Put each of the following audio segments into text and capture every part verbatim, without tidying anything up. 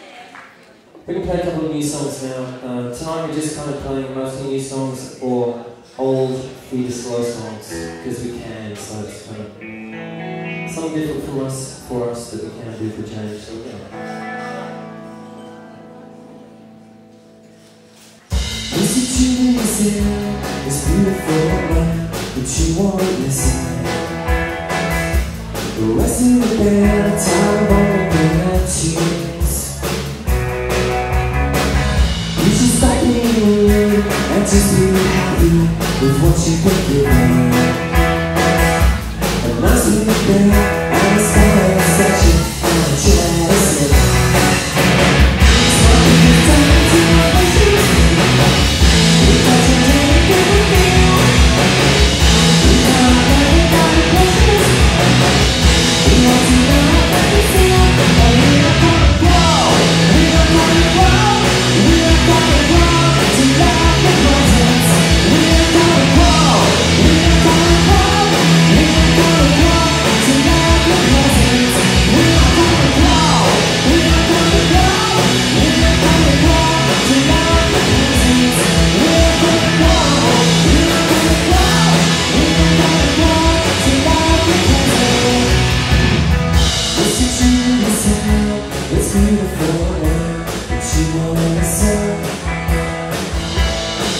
Yes. We're going to play a couple of new songs now. Um, tonight we're just kind of playing mostly new songs or old, feeder slow songs, because we can, so it's kind of something different from us, for us that we can do for change. So we're going to. It's beautiful, right? But you won't listen. The rest of the band, time won't be at cheese. You just like me and just be happy with what you think you need. And most of the band, I stand and set you on a chest.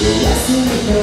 We're gonna go.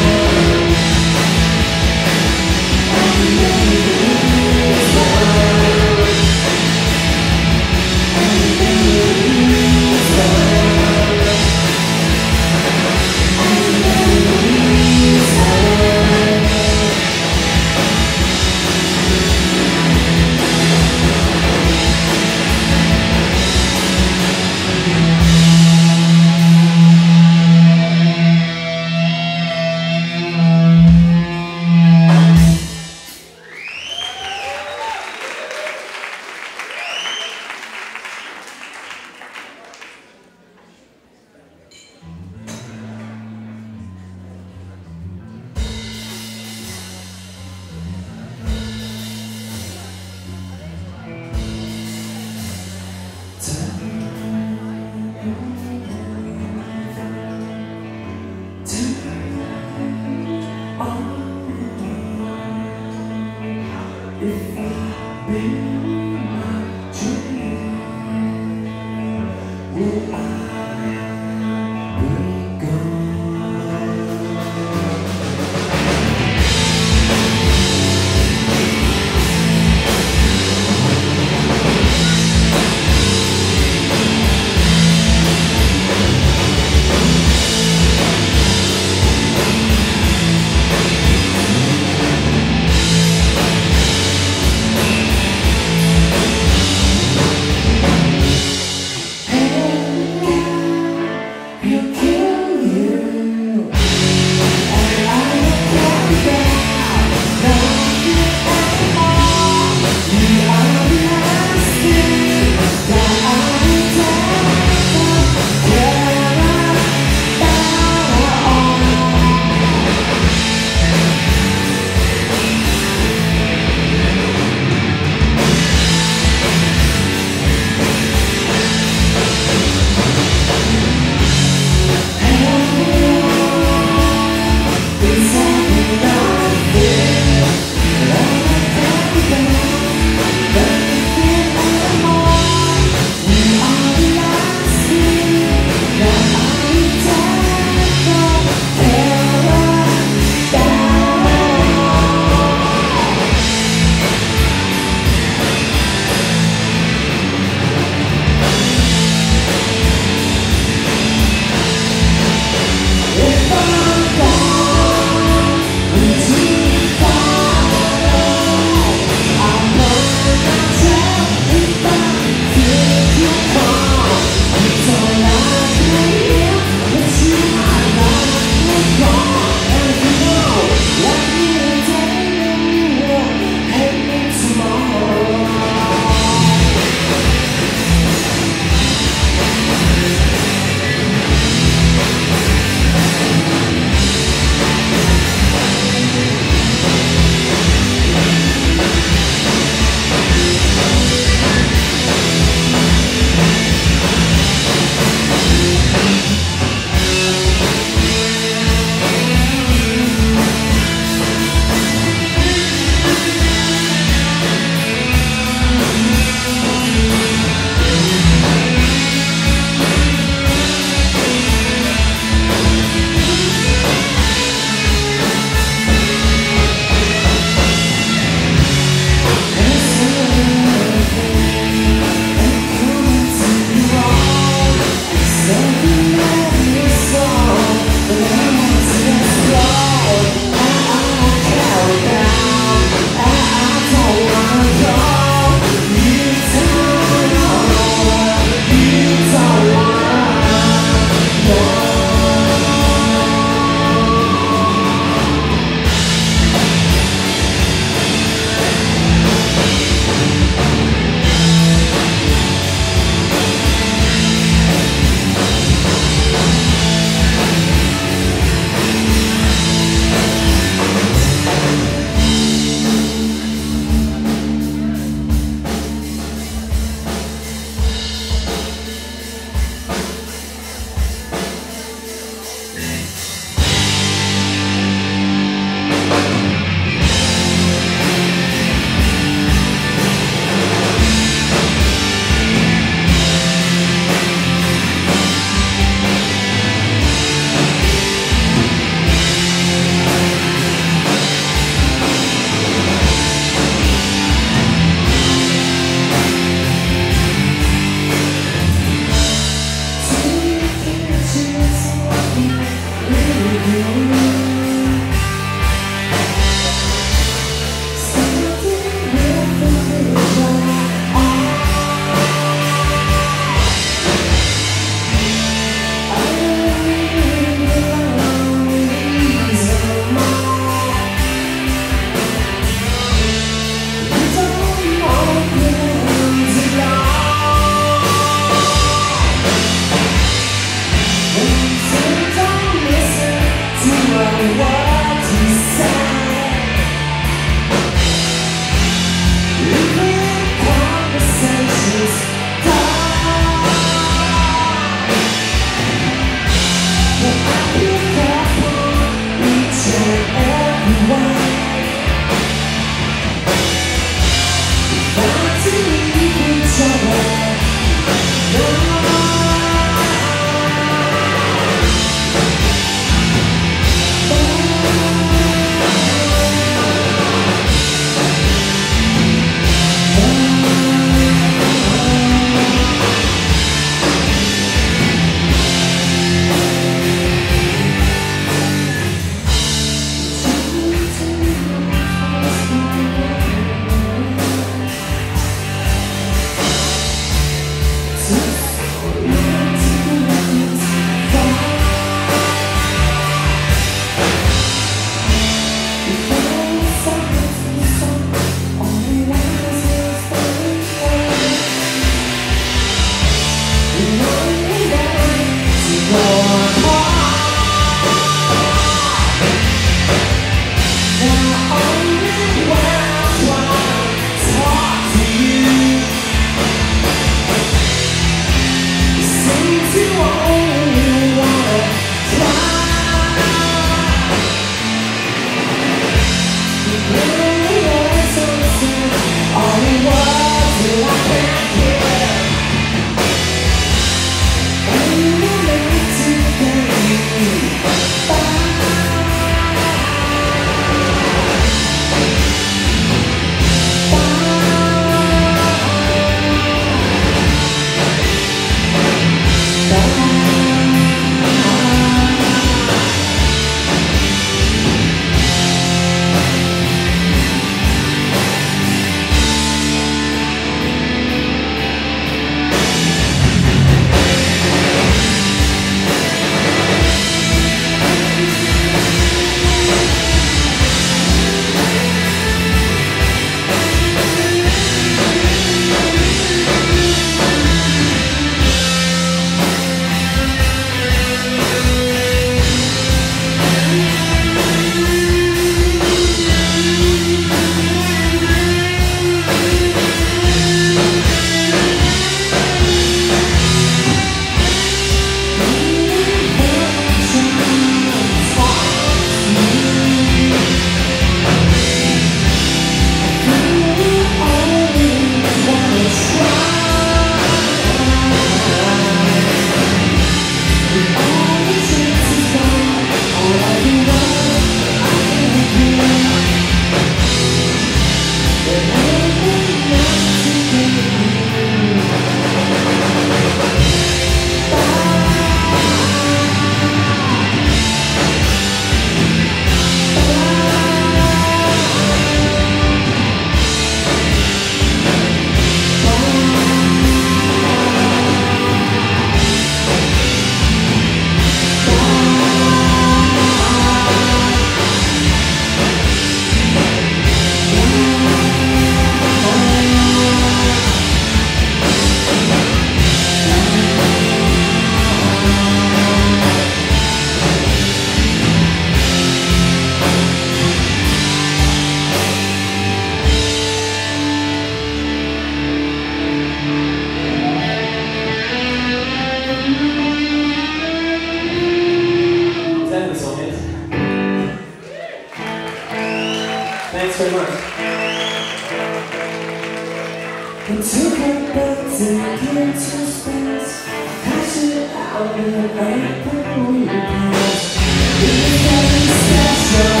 Into that bed to get to space, pass it out and make the movie pass. It's getting special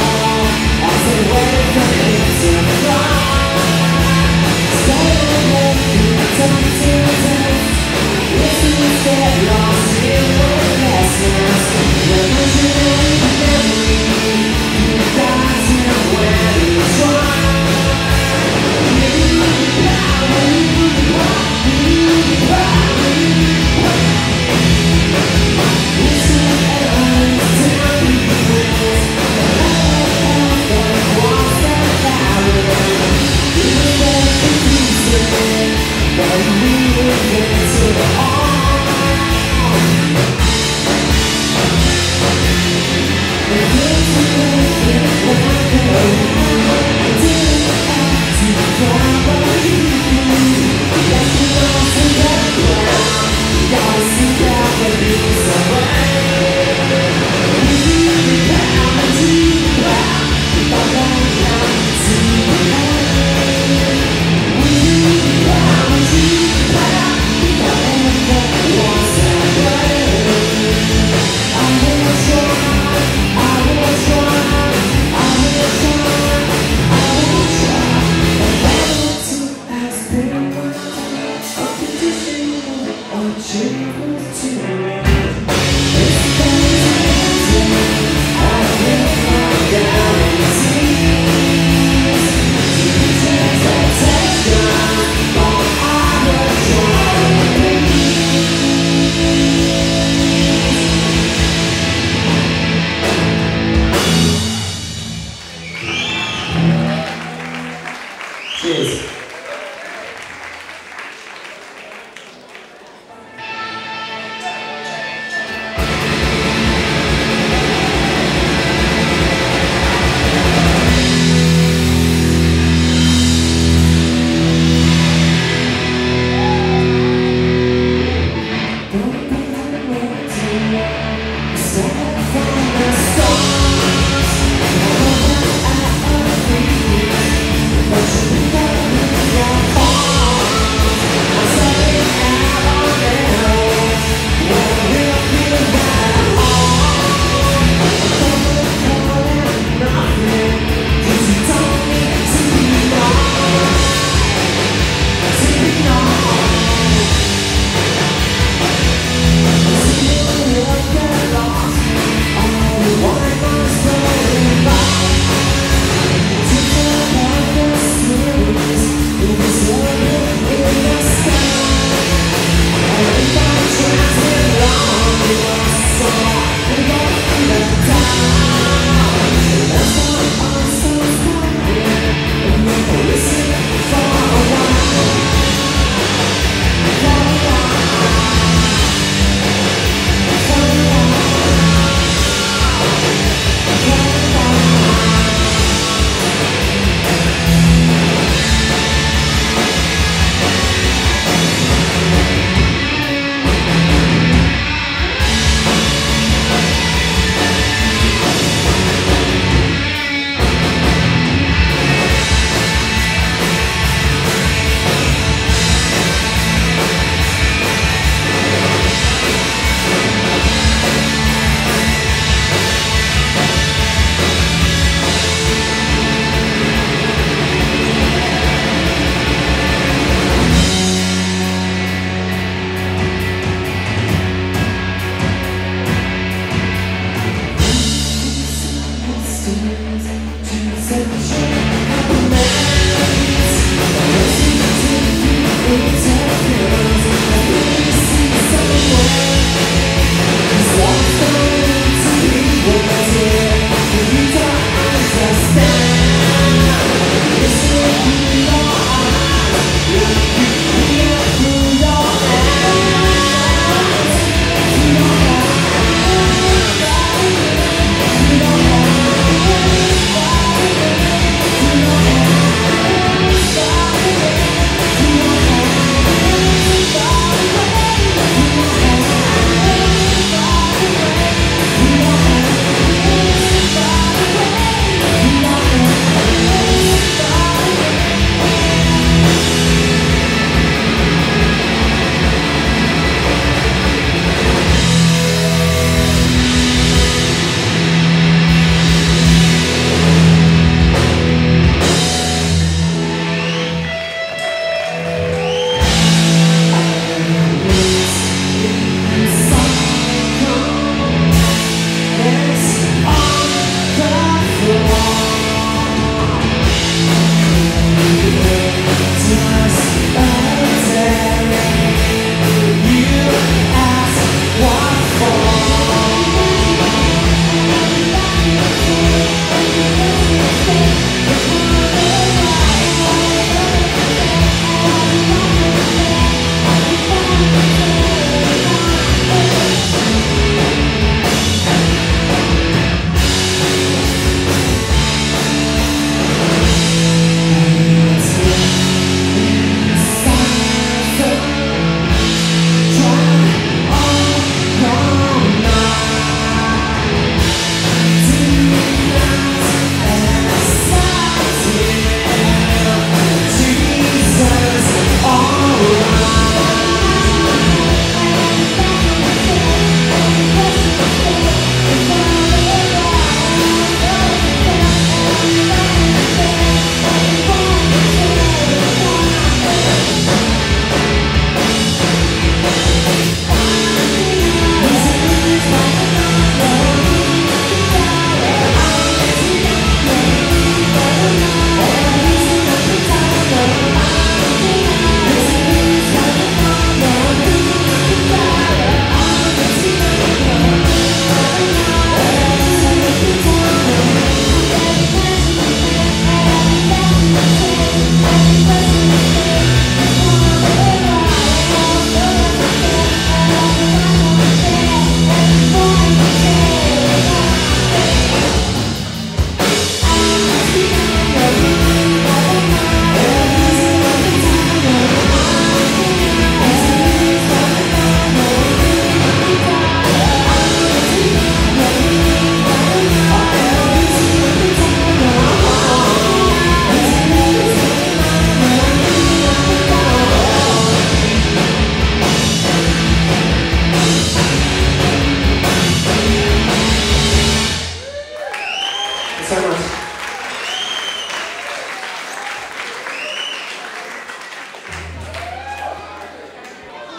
as they wait for me to fly. So don't let me talk to death. Listeners get lost in the lessons. The legendary memory, you guys know where to try. We'll be right back.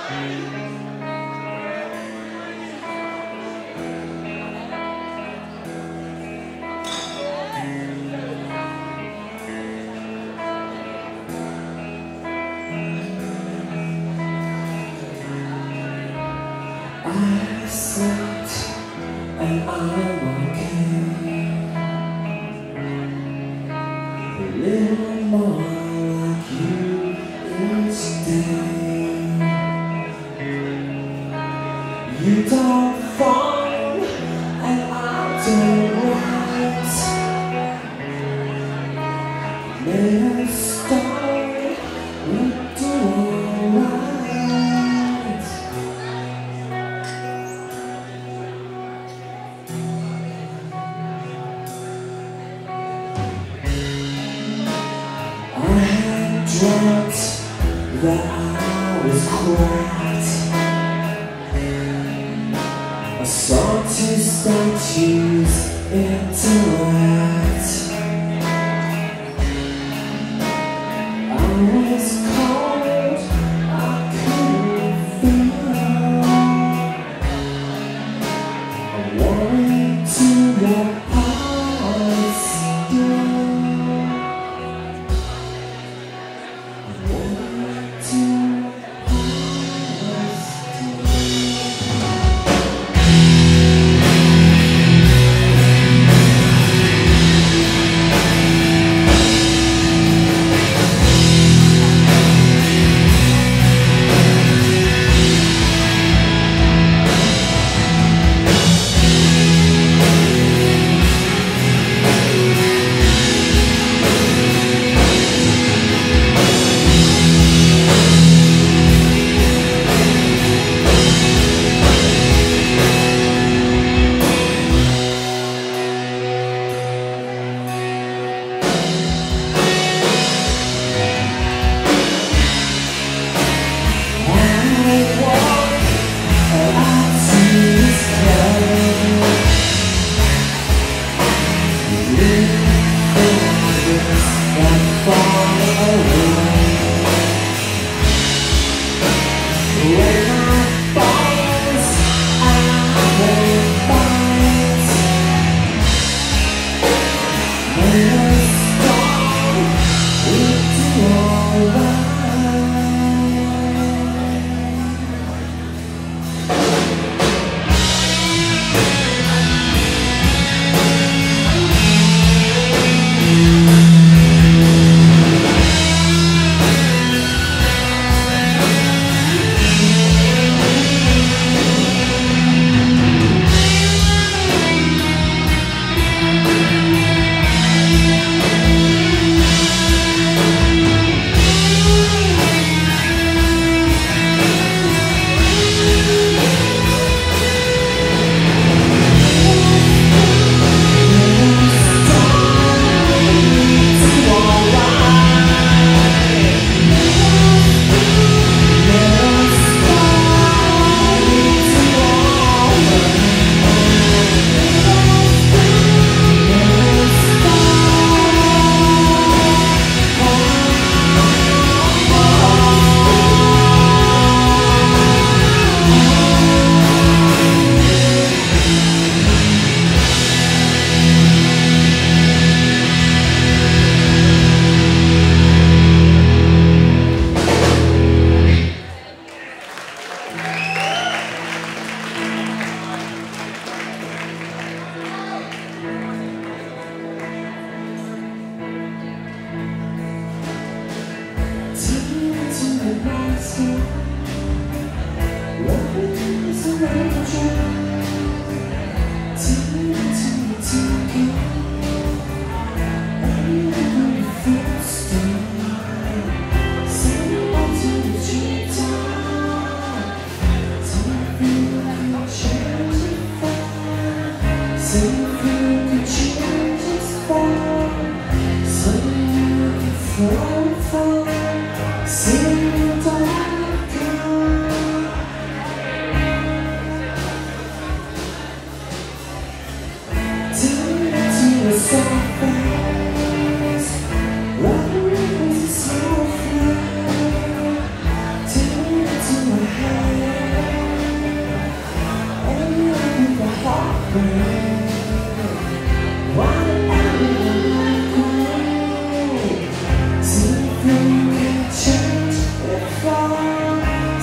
I slept and I woke up a little more like you each day. You don't fall and I don't rise. Little story, we do alright. Dreamt that I was caught. I saw two statues interact. I was cold, I couldn't feel. I wanted to get past you.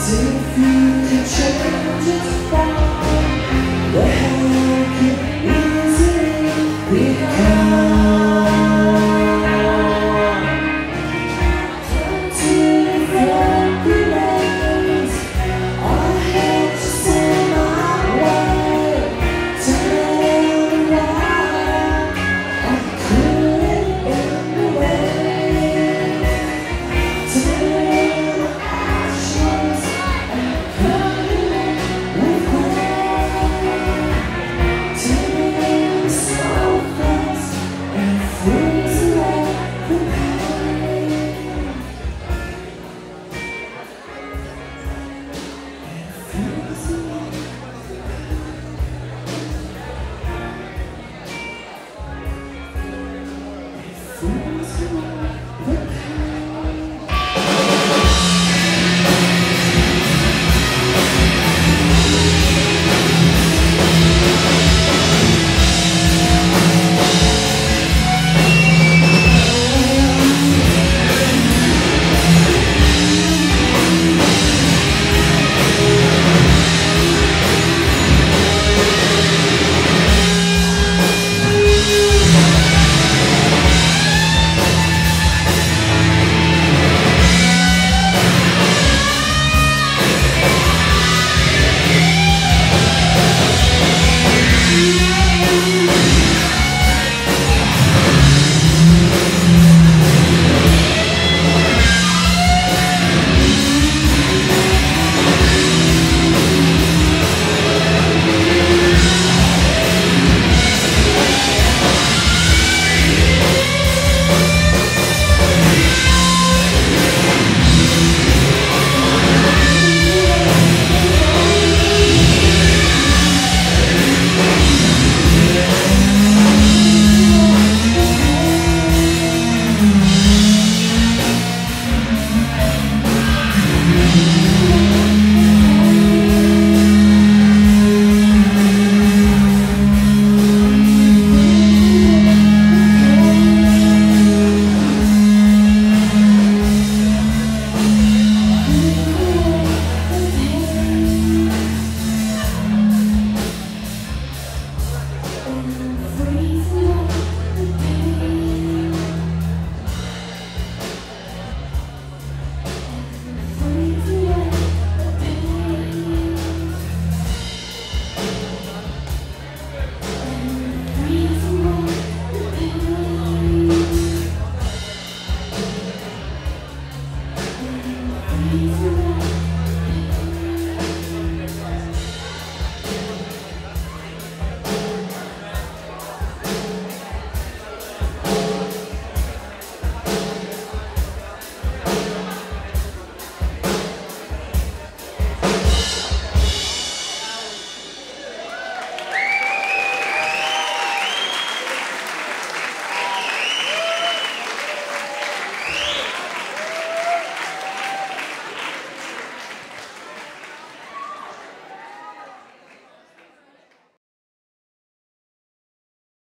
Take you